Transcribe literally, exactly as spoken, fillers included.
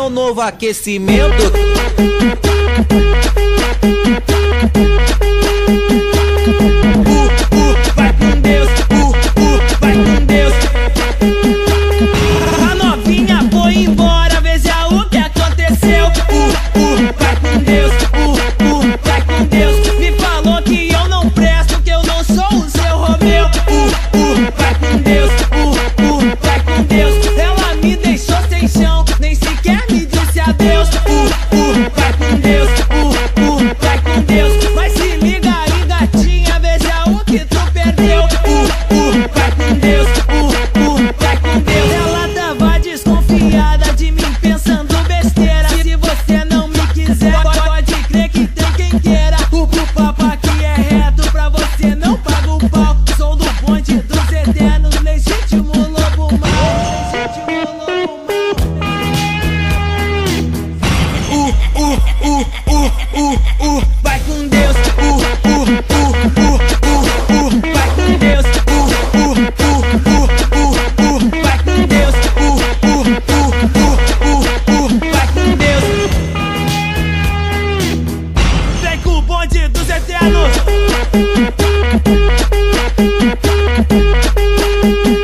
é um novo aquecimento. Eternos.